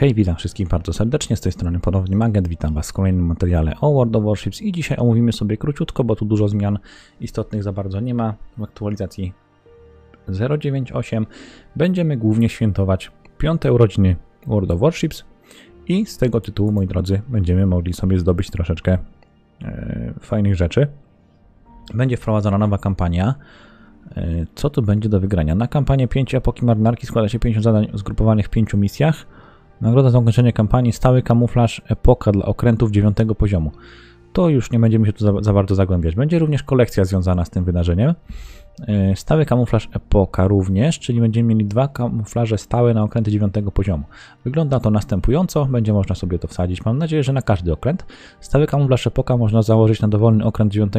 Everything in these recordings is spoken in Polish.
Hej, witam wszystkich bardzo serdecznie, z tej strony ponownie MageT, witam Was w kolejnym materiale o World of Warships i dzisiaj omówimy sobie króciutko, bo tu dużo zmian istotnych za bardzo nie ma w aktualizacji 0.9.8. Będziemy głównie świętować 5. urodziny World of Warships i z tego tytułu, moi drodzy, będziemy mogli sobie zdobyć troszeczkę fajnych rzeczy. Będzie wprowadzona nowa kampania. Co tu będzie do wygrania? Na kampanię 5 epoki marynarki składa się 50 zadań zgrupowanych w 5 misjach. Nagroda za ukończenie kampanii, stały kamuflaż, epoka dla okrętów 9 poziomu. To już nie będziemy się tu za bardzo zagłębiać. Będzie również kolekcja związana z tym wydarzeniem. Stały kamuflaż, epoka również, czyli będziemy mieli dwa kamuflaże stałe na okręty 9 poziomu. Wygląda to następująco, będzie można sobie to wsadzić, mam nadzieję, że na każdy okręt. Stały kamuflaż, epoka można założyć na dowolny okręt 9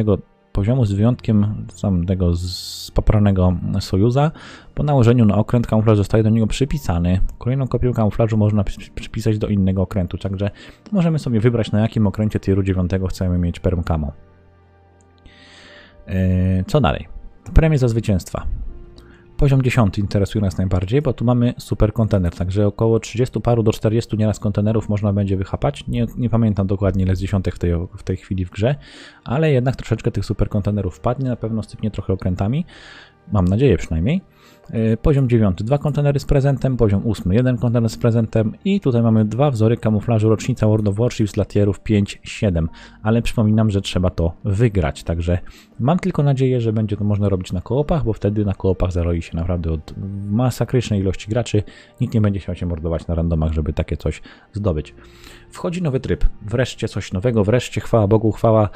poziomu z wyjątkiem samego spapranego Sojuza. Po nałożeniu na okręt kamuflaż zostaje do niego przypisany. Kolejną kopię kamuflażu można przypisać do innego okrętu, także możemy sobie wybrać, na jakim okręcie tieru 9 chcemy mieć permkamą. Co dalej? Premie za zwycięstwa. Poziom 10 interesuje nas najbardziej, bo tu mamy super kontener, także około 30 paru do 40 nieraz kontenerów można będzie wychapać. Nie pamiętam dokładnie ile z dziesiątek w tej chwili w grze, ale jednak troszeczkę tych super kontenerów wpadnie, na pewno sypnie trochę okrętami. Mam nadzieję przynajmniej. Poziom 9, 2 kontenery z prezentem, poziom 8, 1 kontener z prezentem i tutaj mamy dwa wzory kamuflażu rocznica World of Warships dla tierów 5-7, ale przypominam, że trzeba to wygrać, także mam tylko nadzieję, że będzie to można robić na koopach, bo wtedy na koopach zaroi się naprawdę od masakrycznej ilości graczy, nikt nie będzie chciał się mordować na randomach, żeby takie coś zdobyć. Wchodzi nowy tryb, wreszcie coś nowego, wreszcie chwała Bogu, chwała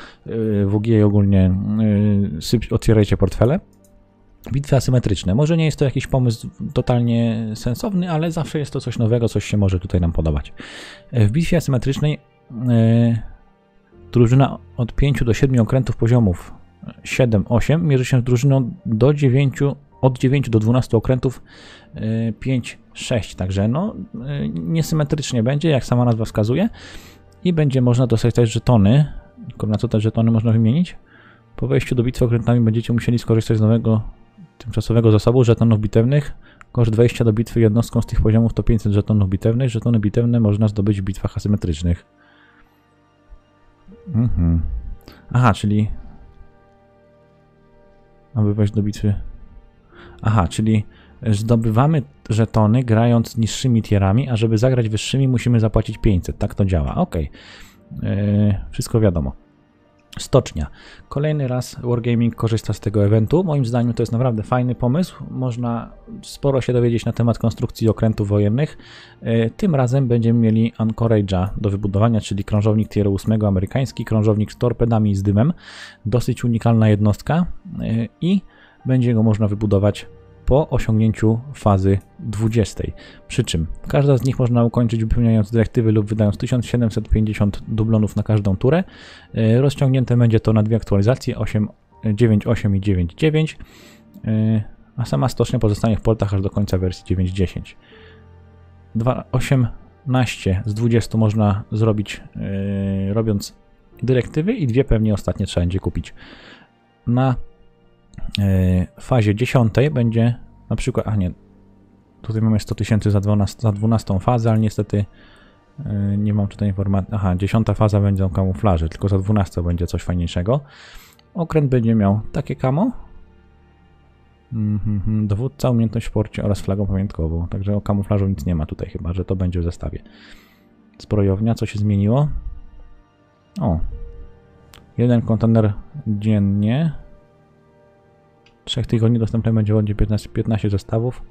WG ogólnie, otwierajcie portfele. Bitwy asymetryczne. Może nie jest to jakiś pomysł totalnie sensowny, ale zawsze jest to coś nowego, coś się może tutaj nam podobać. W bitwie asymetrycznej drużyna od 5 do 7 okrętów poziomów 7-8 mierzy się z drużyną do 9, od 9 do 12 okrętów 5-6. Także no, niesymetrycznie będzie, jak sama nazwa wskazuje. I będzie można dostać też żetony. Tylko na co te żetony można wymienić? Po wejściu do bitwy okrętami będziecie musieli skorzystać z nowego tymczasowego zasobu żetonów bitewnych. Koszt wejścia do bitwy jednostką z tych poziomów to 500 żetonów bitewnych. Żetony bitewne można zdobyć w bitwach asymetrycznych. Aha, czyli... Aby wejść do bitwy... Aha, czyli zdobywamy żetony grając niższymi tierami, a żeby zagrać wyższymi musimy zapłacić 500. Tak to działa, ok. Wszystko wiadomo. Stocznia. Kolejny raz Wargaming korzysta z tego eventu. Moim zdaniem to jest naprawdę fajny pomysł. Można sporo się dowiedzieć na temat konstrukcji okrętów wojennych. Tym razem będziemy mieli Anchorage'a do wybudowania, czyli krążownik tieru 8 amerykański, krążownik z torpedami i z dymem. Dosyć unikalna jednostka i będzie go można wybudować po osiągnięciu fazy 20. Przy czym każda z nich można ukończyć wypełniając dyrektywy lub wydając 1750 dublonów na każdą turę. Rozciągnięte będzie to na dwie aktualizacje 9.8 i 9.9, a sama stocznia pozostanie w portach aż do końca wersji 9.10. 18 z 20 można zrobić robiąc dyrektywy i dwie pewnie ostatnie trzeba będzie kupić. Na fazie 10 będzie na przykład, a nie, tutaj mamy 100 tysięcy za 12 fazę, ale niestety nie mam tutaj informacji, aha, 10 faza będą kamuflaże, tylko za 12 będzie coś fajniejszego. Okręt będzie miał takie kamo, dowódca, umiejętność w porcie oraz flagą pamiątkową, także o kamuflażu nic nie ma tutaj chyba, że to będzie w zestawie. Zbrojownia, co się zmieniło? O, jeden kontener dziennie. 3 tygodni dostępne będzie łącznie 15 zestawów.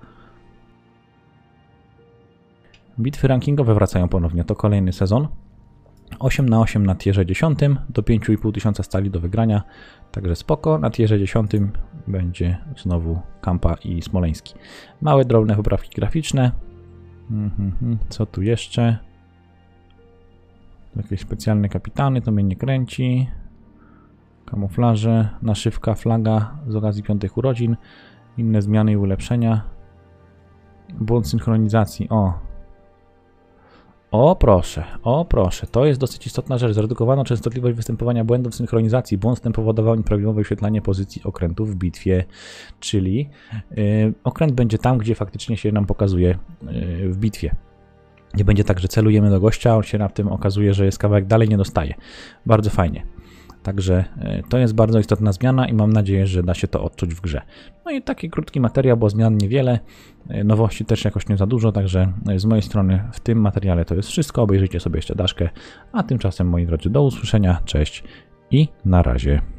Bitwy rankingowe wracają ponownie, to kolejny sezon. 8x8 na tierze 10, do 5,5 tysiąca stali do wygrania, także spoko. Na tierze 10 będzie znowu Kampa i Smoleński. Małe, drobne poprawki graficzne. Co tu jeszcze? Jakieś specjalne kapitany, to mnie nie kręci. Kamuflaże, naszywka, flaga z okazji 5 urodzin, inne zmiany i ulepszenia, błąd synchronizacji, o proszę, to jest dosyć istotna rzecz, zredukowano częstotliwość występowania błędów synchronizacji, błąd ten powodował nieprawidłowe wyświetlanie pozycji okrętów w bitwie, czyli okręt będzie tam, gdzie faktycznie się nam pokazuje w bitwie. Nie będzie tak, że celujemy do gościa, on się na tym okazuje, że jest kawałek dalej, nie dostaje. Bardzo fajnie. Także to jest bardzo istotna zmiana i mam nadzieję, że da się to odczuć w grze. No i taki krótki materiał, bo zmian niewiele, nowości też jakoś nie za dużo, także z mojej strony w tym materiale to jest wszystko. Obejrzyjcie sobie jeszcze daszkę, a tymczasem moi drodzy do usłyszenia, cześć i na razie.